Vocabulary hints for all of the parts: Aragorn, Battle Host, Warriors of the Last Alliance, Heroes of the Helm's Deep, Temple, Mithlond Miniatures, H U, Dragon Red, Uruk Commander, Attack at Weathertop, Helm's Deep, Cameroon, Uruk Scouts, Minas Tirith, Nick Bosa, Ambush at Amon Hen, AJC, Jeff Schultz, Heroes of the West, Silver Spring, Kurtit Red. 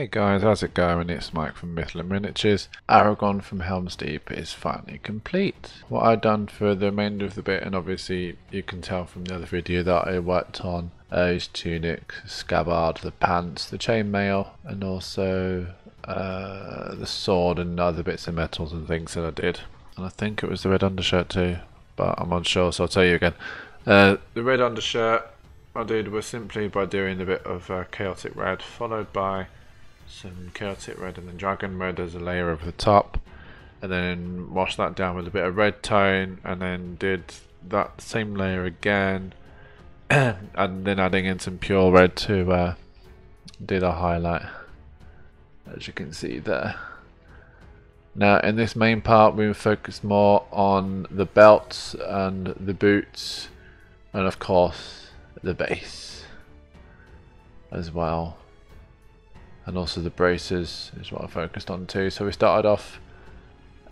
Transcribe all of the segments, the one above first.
Hey guys, how's it going? It's Mike from Mithlond Miniatures. Aragorn from Helm's Deep is finally complete. What I've done for the remainder of the bit, and obviously you can tell from the other video that I worked on, his tunic, scabbard, the pants, the chainmail, and also the sword and other bits of metals and things that I did. And I think it was the red undershirt too, but I'm unsure, so I'll tell you again. The red undershirt I did was simply by doing a bit of Kurtit Red, followed by some Kurtit Red and then Dragon Red as a layer over the top, and then washed that down with a bit of red tone, and then did that same layer again, and then adding in some pure red to do the highlight, as you can see there. Now in this main part we will focus more on the belts and the boots, and of course the base as well, and also the braces is what I focused on too. So we started off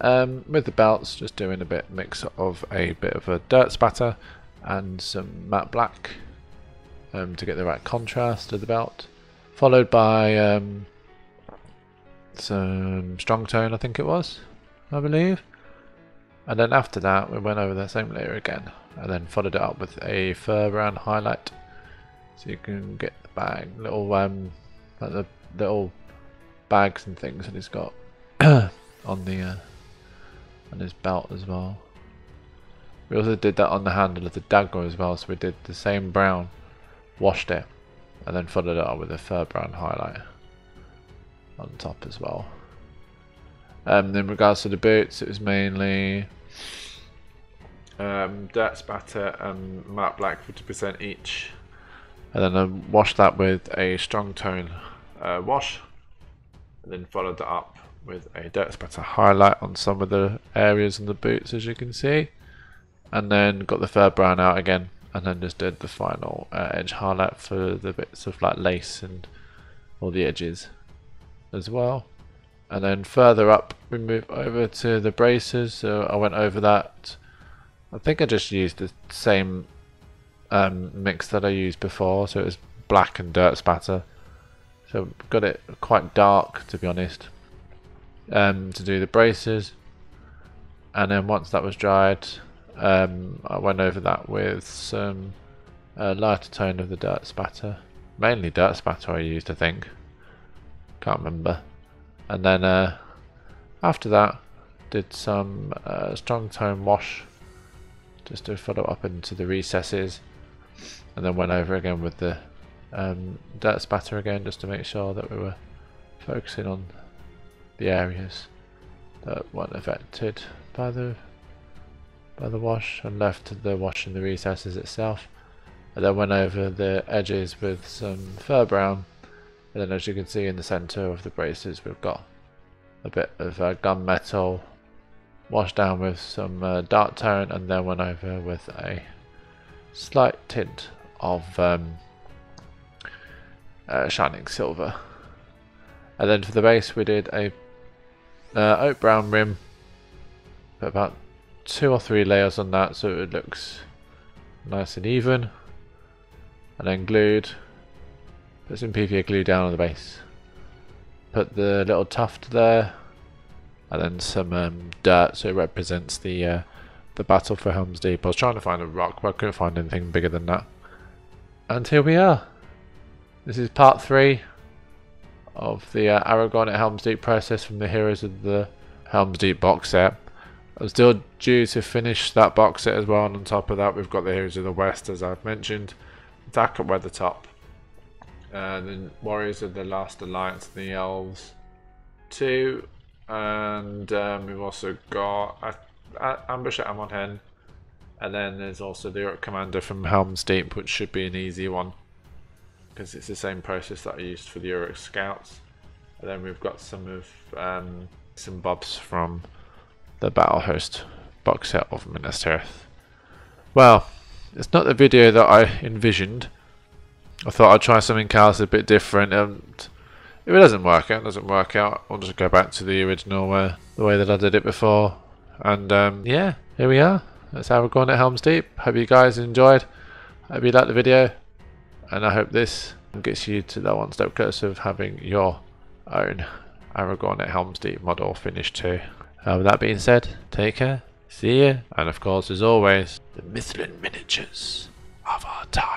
with the belts, just doing a mix of a bit of a dirt spatter and some matte black to get the right contrast to the belt, followed by some strong tone, I think it was, I believe, and then after that we went over the same layer again and then followed it up with a fur brown highlight, so you can get the bag, little like the little bags and things that he's got on the on his belt as well. We also did that on the handle of the dagger as well, so we did the same brown, washed it, and then followed it up with a fur brown highlight on top as well. In regards to the boots, it was mainly dirt spatter and matte black 50% each, and then I washed that with a strong tone wash, and then followed that up with a dirt spatter highlight on some of the areas on the boots, as you can see, and then got the fur brown out again, and then just did the final edge highlight for the bits of like lace and all the edges as well. And then further up we move over to the braces, so I went over that. I think I just used the same mix that I used before, so it was black and dirt spatter. So got it quite dark, to be honest, to do the braces. And then once that was dried, I went over that with some lighter tone of the dirt spatter. Mainly dirt spatter I used, I think. Can't remember. And then after that, did some strong tone wash, just to follow up into the recesses, and then went over again with the dirt spatter again, just to make sure that we were focusing on the areas that weren't affected by the wash, and left the wash in the recesses itself, and then went over the edges with some fur brown, and then as you can see in the centre of the braces we've got a bit of gunmetal, washed down with some dark tone, and then went over with a slight tint of shining silver. And then for the base we did a oak brown rim, put about 2 or 3 layers on that so it looks nice and even, and then glued, put some PVA glue down on the base, put the little tuft there, and then some dirt, so it represents the battle for Helm's Deep. I was trying to find a rock, but I couldn't find anything bigger than that. And here we are. This is part 3 of the Aragorn at Helm's Deep process from the Heroes of the Helm's Deep box set. I'm still due to finish that box set as well, and on top of that we've got the Heroes of the West, as I've mentioned, Attack at Weathertop, the Warriors of the Last Alliance, the Elves 2, and we've also got Ambush at Amon Hen, and then there's also the Uruk Commander from Helm's Deep, which should be an easy one because it's the same process that I used for the Uruk Scouts. And then we've got some of some bobs from the Battle Host box set of Minas Tirith. Well, it's not the video that I envisioned. I thought I'd try something else a bit different, and if it doesn't work out, I'll just go back to the original, the way that I did it before. And yeah, here we are. That's how we're going at Helm's Deep. Hope you guys enjoyed. Hope you liked the video, and I hope this gets you to that one step closer of having your own Aragorn at Helm's Deep model finished too. With that being said, take care, see ya, and of course as always, the Mithlond Miniatures of our time.